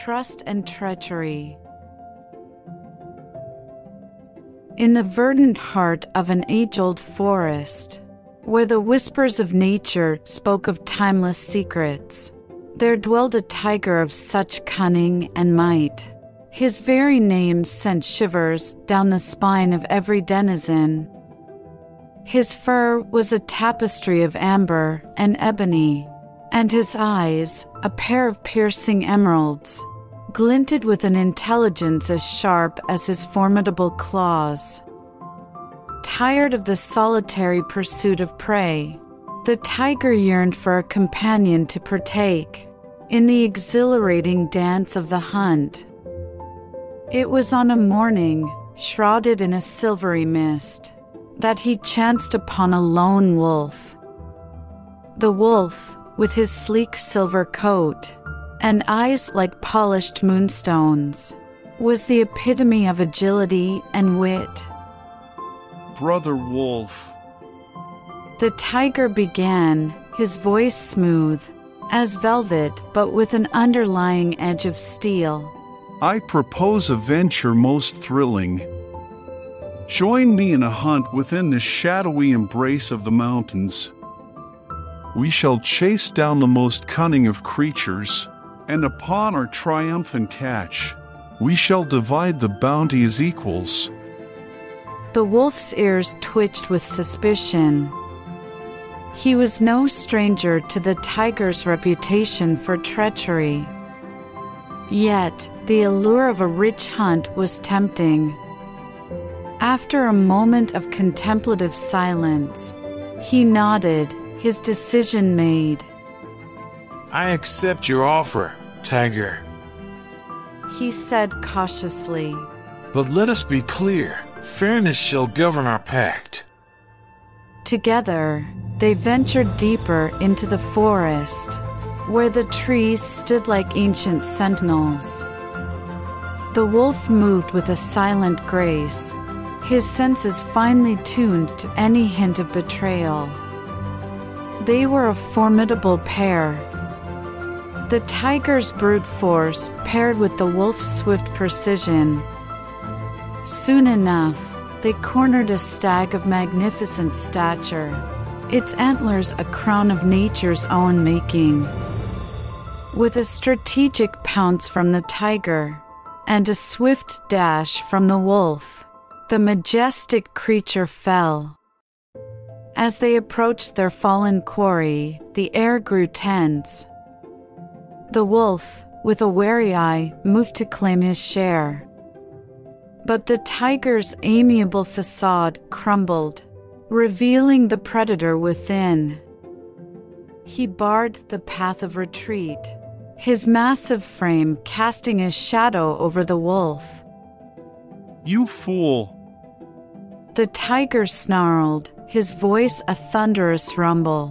trust and treachery. In the verdant heart of an age-old forest, where the whispers of nature spoke of timeless secrets, there dwelled a tiger of such cunning and might. His very name sent shivers down the spine of every denizen. His fur was a tapestry of amber and ebony, and his eyes, a pair of piercing emeralds, glinted with an intelligence as sharp as his formidable claws. Tired of the solitary pursuit of prey, the tiger yearned for a companion to partake in the exhilarating dance of the hunt. It was on a morning, shrouded in a silvery mist, that he chanced upon a lone wolf. The wolf, with his sleek silver coat and eyes like polished moonstones, was the epitome of agility and wit. "Brother Wolf," the tiger began, his voice smooth as velvet but with an underlying edge of steel, "I propose a venture most thrilling. Join me in a hunt within the shadowy embrace of the mountains. We shall chase down the most cunning of creatures, and upon our triumphant catch, we shall divide the bounty as equals." The wolf's ears twitched with suspicion. He was no stranger to the tiger's reputation for treachery. Yet, the allure of a rich hunt was tempting. After a moment of contemplative silence, he nodded, his decision made. "I accept your offer, tiger," he said cautiously. "But let us be clear. Fairness shall govern our pact." Together, they ventured deeper into the forest, where the trees stood like ancient sentinels. The wolf moved with a silent grace, his senses finely tuned to any hint of betrayal. They were a formidable pair. The tiger's brute force paired with the wolf's swift precision. Soon enough, they cornered a stag of magnificent stature, its antlers a crown of nature's own making. With a strategic pounce from the tiger, and a swift dash from the wolf, the majestic creature fell. As they approached their fallen quarry, the air grew tense. The wolf, with a wary eye, moved to claim his share. But the tiger's amiable facade crumbled, revealing the predator within. He barred the path of retreat, his massive frame casting a shadow over the wolf. "You fool!" the tiger snarled, his voice a thunderous rumble.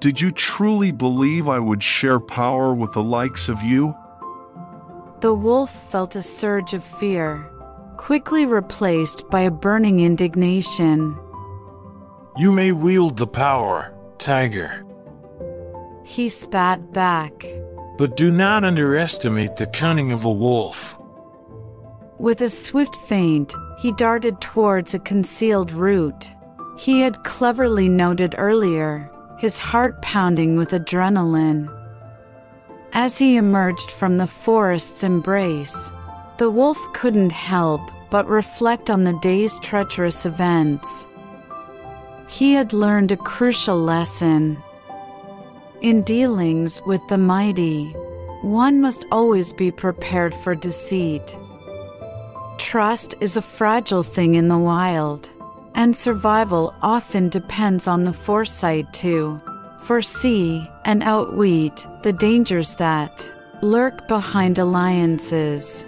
"Did you truly believe I would share power with the likes of you?" The wolf felt a surge of fear, quickly replaced by a burning indignation. "You may wield the power, tiger," he spat back, "but do not underestimate the cunning of a wolf." With a swift feint, he darted towards a concealed route he had cleverly noted earlier, his heart pounding with adrenaline. As he emerged from the forest's embrace, the wolf couldn't help but reflect on the day's treacherous events. He had learned a crucial lesson. In dealings with the mighty, one must always be prepared for deceit. Trust is a fragile thing in the wild, and survival often depends on the foresight to foresee and outwit the dangers that lurk behind alliances.